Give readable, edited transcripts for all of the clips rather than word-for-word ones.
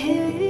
America, Janda Lamaje.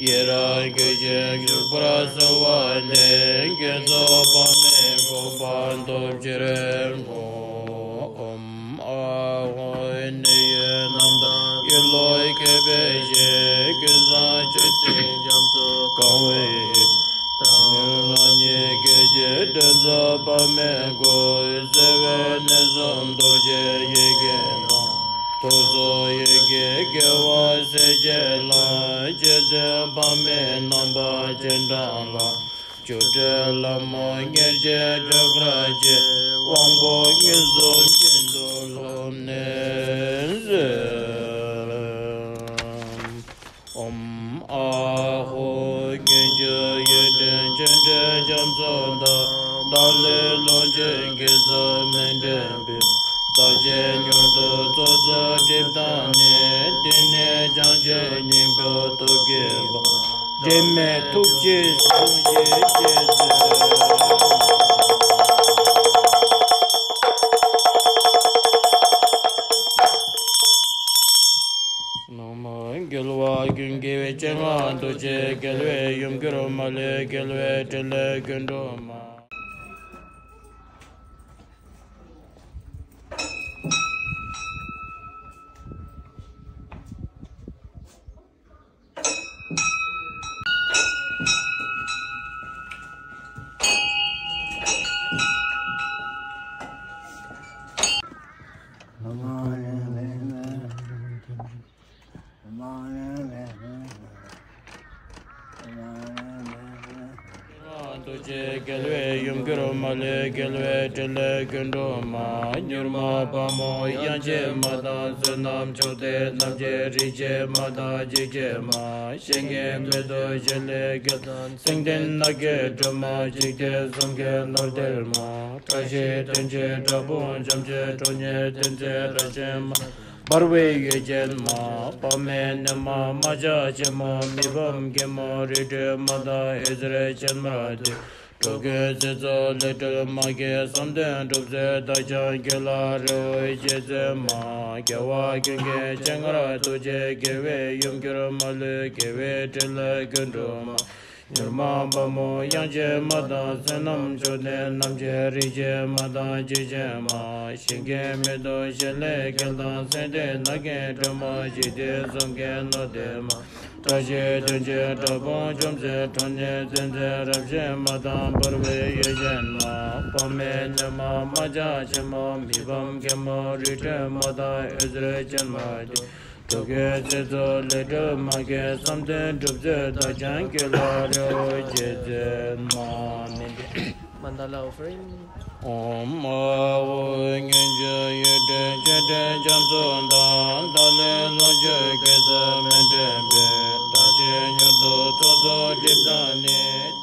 Yera Gujek Suprasawa Denke Sopame Gopanto Chirem Om Ahoy Neyanamda Yeloi Kebeje Kizan Chitin Jamso Kawe Tanulanye Keje Denzopame Goy Seven Nezom Dorje Yegena Tozo Yege Kewa Sejela Jeze Bame Namba Jendala Jode Lama Ngeje Dograje Wambo Ngezo Jendolo Nezem Om Aho Ngeje Yede Jende Jamzonda Dale Lonje Ngezo Mendembe Sajje nyurdu tozo dibdane, dine janje nimbo togeba, dime tukje sunje jeze. Gilwa gungiwe chenga doje gelwe yumgiromale gelwe tele gundoma. Gelwe yumgiro male gelwe tele gundoma nyurma pamo yanje mada sunam chote namje rije mada jije ma shenge medo jele gatan singden nage doma jige zonge nordel ma traje denje dabon jamje tonye denje rajem Barwe Jelma, Pamen, Maja, Jemma, Mibam, Gemma, Rid, Mada, Ezra, Jemrad, Toget, Little Magas, and then to the Dajan Gela, Jezema, Gawa, Gange, Jangra, Toje, Gave, Yungura, Male, Gave, Tela, Gundoma. Nirma bamo yanje mada senam jode namje rije mada jije ma shinge medo jele gelda sende nage dama jide zonge nade ma taje dunje dabo jomze tonye zende rabje mada barwe yejen ma pame nama maja jema mibam gema rite mada ezre jenma Together, little maggots, something to the jungle, Mandala offering. Oh, my, you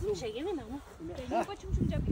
Слушай, я вина, да не хочу чуть-чуть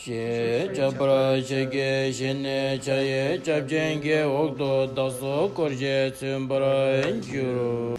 She Jabra Shege Shene Chaye Chabjenge Ogdo Daso Korje Tsumbra Enjuru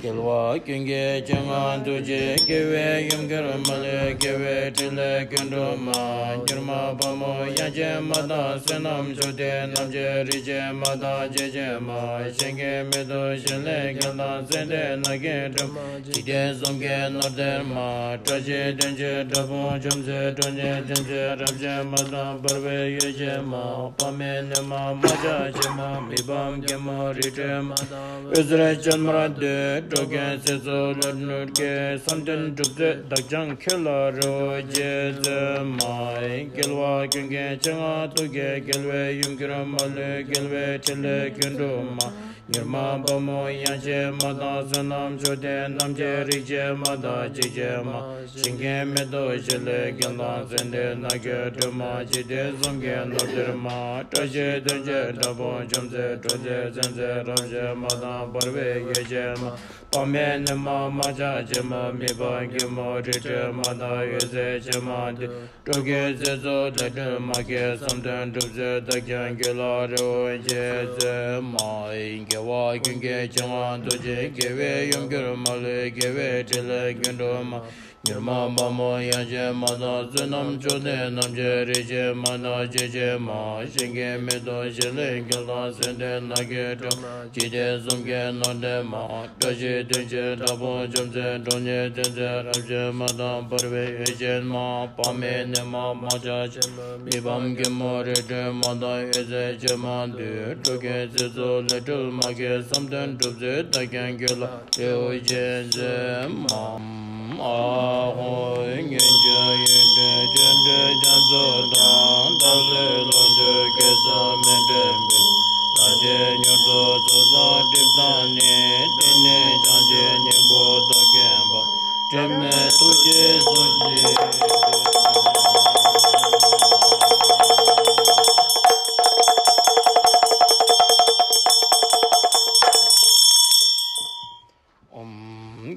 Kilwa Kinge Changan Tuje Kewe Yungaramale Kewe Tile Kunduma Jirma Bamo Yaje Mada Senam Shote Namje Rije Mada Jeje Ma Shenge Medo Shele Kanda Sede Nagedum Jide Somge Norderma Traje Denje Dabo Jumse Donje Denje Rabje Mada Barbe Yeje Ma Pame Nema Maja Shema Mibam Kemo Rite Mada Uzre Chanmarade Dogen Sezo Lernurke Samten Dukze Dakjan Kela Roje Zemai Kelwa Kyunge Changa Tuge Kelwe Yungiramale Kelwe Tele Kyunduma Nirma Bamo Yanche Mada Sanam Shode Namche Rije Mada Jije Ma Shinge Medo Shele Kela Sende Nage Duma Jide Zomge Nordirma Taje Denje Dabo Jumze Toze Zenze Ramje Mada Barbe Yeje Ma Amen, Mama Jajama, Miba, Gimo, Rita, Mada, Yose, Jamad, Togez, the Market, sometimes to the Gangelado, and Jez, my Gawa, can get Jaman to take away, Younger Malay, give it to Legandoma. Your mamma, Yaja, Mada, Zanam, Jordan, Namjerija, Mana, Jejama, Shinga, Medo, Jelly, Galas, and then I get Jides, Umgan, on them, Daji, Daji, Dabo, Jumze, Donye, Daja, Raja, Mada, Barbe, Ejen, Ma, Pame, Nema, Maja, Mibam, Gemore, Mada, Eze, Jaman, Toget, Zizo, Little Maget, something to the Gangula, Eojes, Mom. Aho inge jayende jende janzoda dale londe kesa mendembe taje nyodo zoza dipdane tene janje nyembo tagemba teme tuje zoje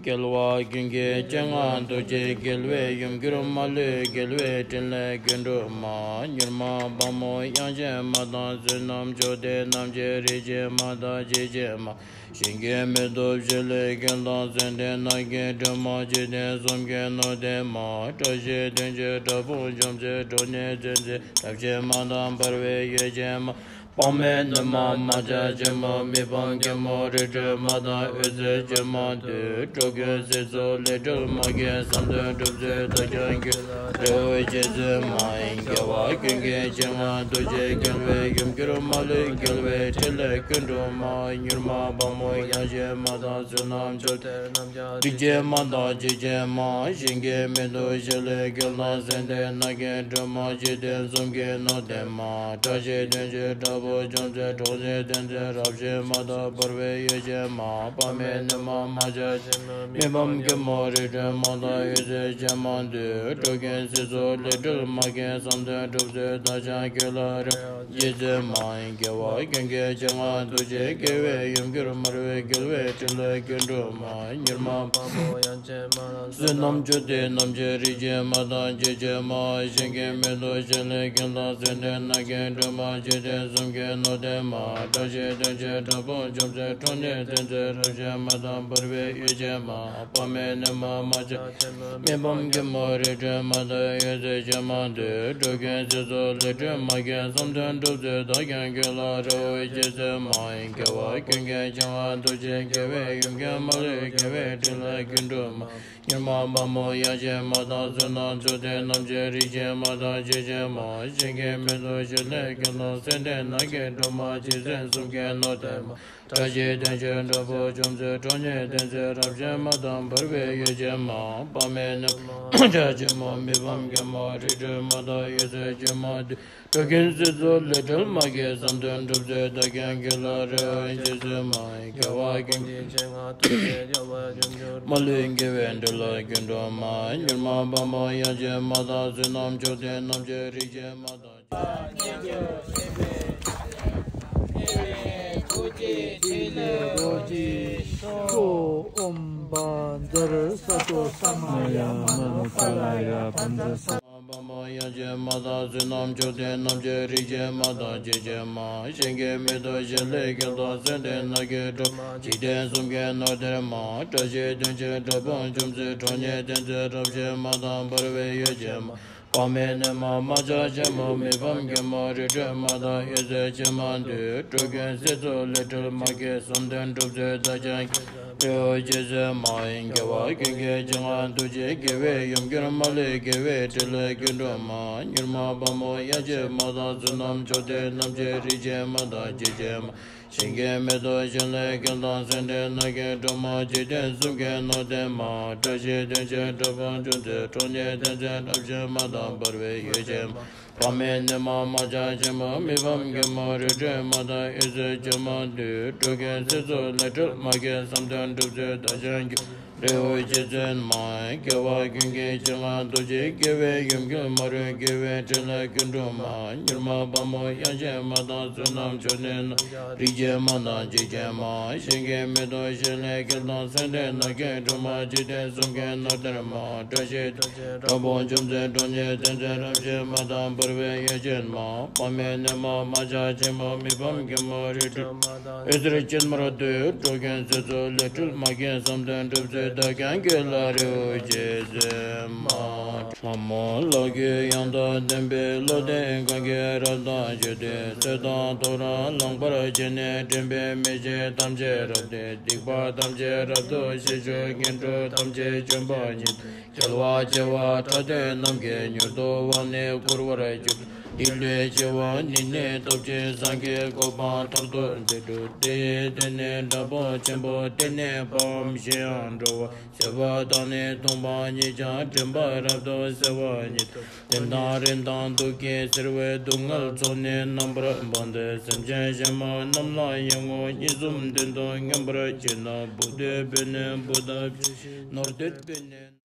Kelwa Kinge Changan to take Kelwe, Yumgurumale, Kelwe, Tele, Gunduma, Yurma, Bamo, Yajem, Mada, Zenam, Jode, Namje, Rije, Mada, Jejema, Shinge, Medo, Jele, Gandans, and then I get to Majid, Zomgen, or Dema, Taje, Danger, Tabu, Jumse, Donne, Jense, Tabje, Madame, Barbe, Yejema. Amen nama maja jama mibang jama rija mada özü jama dü çok özü zole jama gesandı düzü tajan güla dövü cezi mayin gava günge jama döce gülve gümkürü malı gülve tele gündü mayin yürma bamu yaje mada zunam çölter namca dije mada cije ma jinge medu jele gülna zende nage jama jide zumge nodema taje dönce tabu Jonze doze denze rabje mada barve yeje ma pame nama maja mibam gemori de mada yeze jemandu dogen sizo ledu magen samde doze dajan gelar yeze main geva genge jema doje geve yumgur marve gelve tile gündü main yirma babo yanche manan zinam jode namje rije mada jeje ma jenge medo jene genda zene nagen duma jede zumge no dema daje daje dabo jomze tone denze roje madam barve yejema apame nema maja mebam gemore jema da yeze jema de dogen zezo leje magen somdan doze dagen gelaro yeze main geva genge jema doje geve yumge male geve tele gündüm yema mamo yaje madan zonan jode namje rije madan jejema jenge medo jele gelo senden Doma Jizen Sumke Notema, Taji Danger Dabo Jumze Tony Danger Rabja Madame Barbe Yajama, Pamen Jajamo Mibam Gamma Rider Mada Yaza Jamad, Togin Zizo Little Maggie, Samdan Dubze, the Gangular Jazama, Kawakin Jama, Malin Given the Lagundoma, Yama Bama Yajamada, Zinam Jodan, Namje Rijamada. Go Umbandar Sato Samaya Manukalaya Pandasa Bama Yaje Mada Zinam Jote Namje Rije Mada Jije Ma Shenge Mido Jele Gela Zende Nage Doma Jide Zumge Nade Ma Taje Denje Daban Jumze Tonye Denje Rabje Mada Barve Yaje Ma Amen mama jajama mibam gemari jemada yeze jemandu Dogen sizo little mage somden dubze dajan Deo jeze main gewa genge jengan duje geve Yumgir mali geve tile günduma Yirma bamo yaje mada zunam jode namje rije mada jejema Shinge medo jele gildan sende nage doma jide Zumge nodema taje denje daban junze Tonye denje dabje mada Barve Yajem, Pame Nema Maja Jama, Mivam Gemari Jemada is a Jamadu, Togan Sizo, Little Magan, Samdan Dubze, Dajank, Reo Jajan, my Kawa Gunge Jalan Doji, Give Yum Gemari, Give Jela Gunduma, Yurma Bamo Yajamada, Sunam Jonin, Rijamana Jijama, Shingam Medo Jele, Galan Sandan, again, Duma Jidan, Sungan, Nadarama, Dajet, Rabon Jumze, Donya. Denderabje madam barve yejenma pamenema maja jema mibam gemori ezrecin maradu dogen zezo letul magen zamden dubze dagen gelari jezema mamo loge yanda dembe lode gange rada jede seda dora langbara jene dembe meje damje rabde dikba damje rabdo jejo gendo damje jomba jit jalwa jawa tade namge Yurdo Vane Kurvaraju, Ile Java Nine Topje Zange Goban Tardo De Dene Dabo Chembo Dene Pam Shandova, Seva Dane Tomba Nija Chemba Rabdo Seva Nit, Denda Rendan Duke Serve Dungal Sone Nambra Bande Semje Jama Namla Yango Nizum Dendo Yambra Chena Bude Bene Buddha Nordet Bene.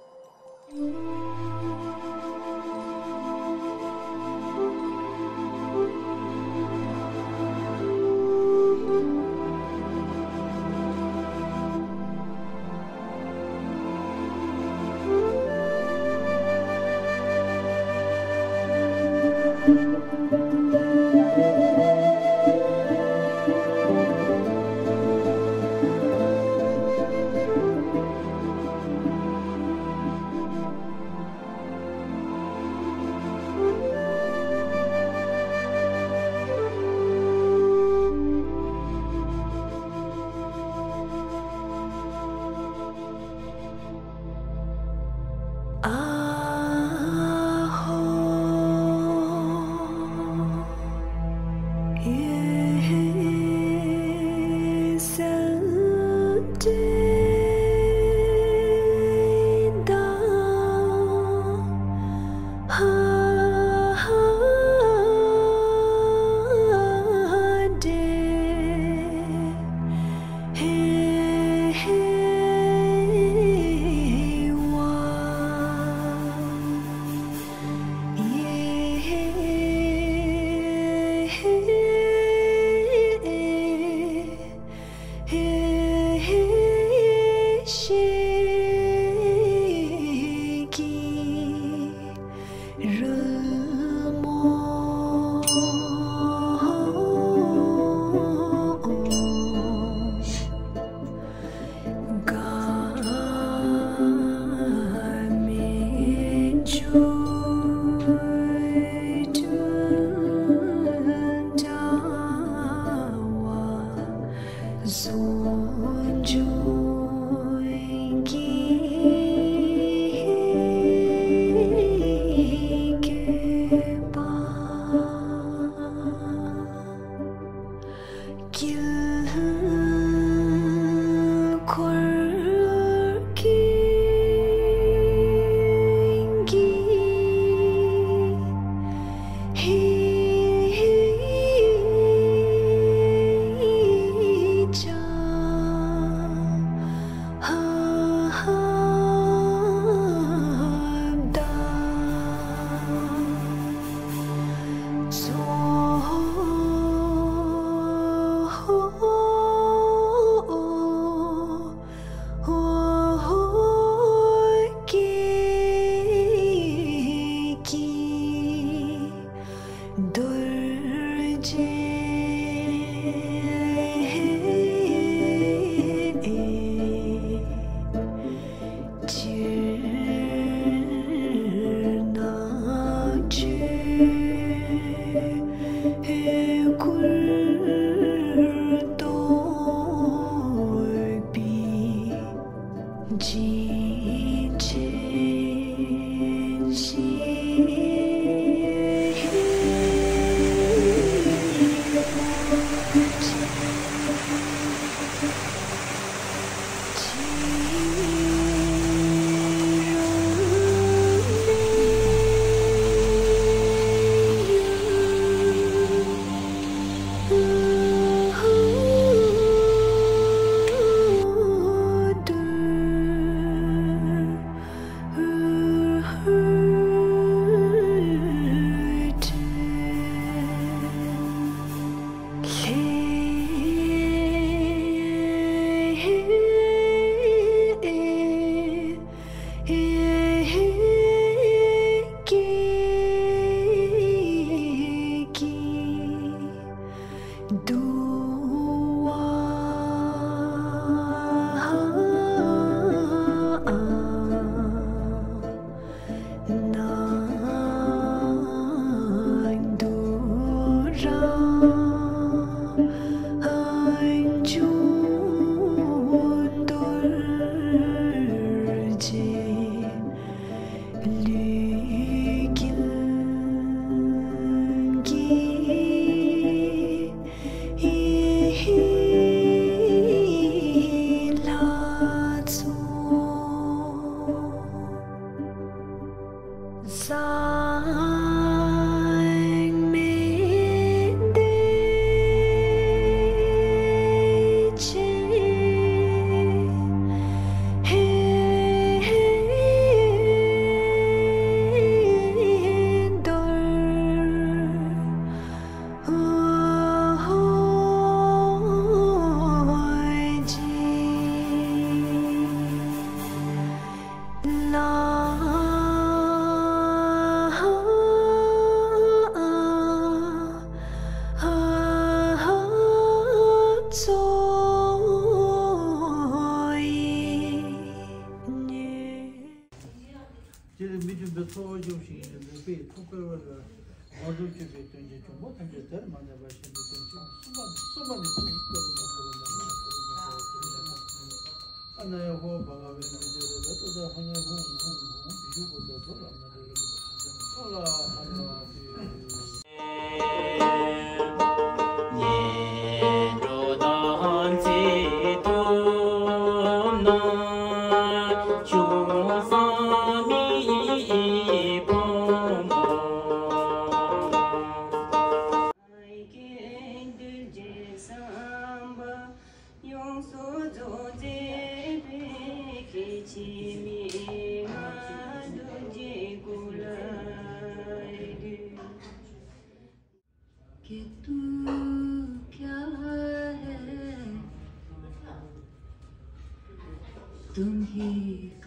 तुम ही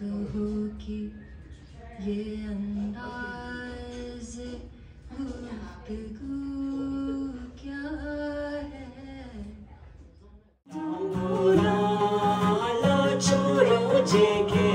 कहो कि ये अंदाज़ गुफ्तगू क्या है। तोरा लो छोरो जेके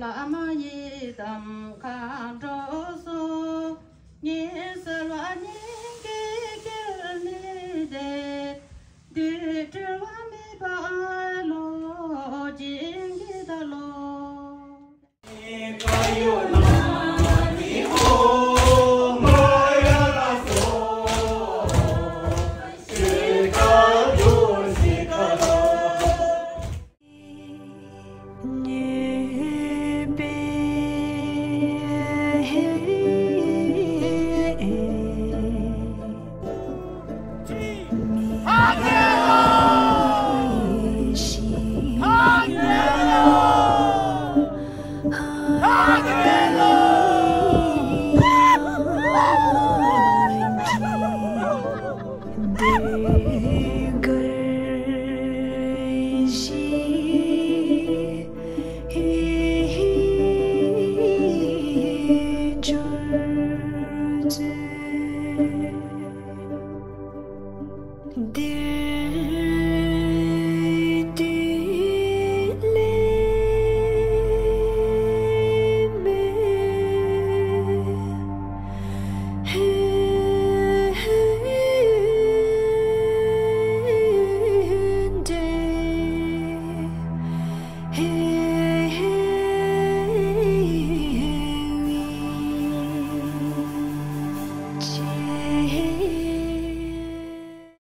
la amoye tam kha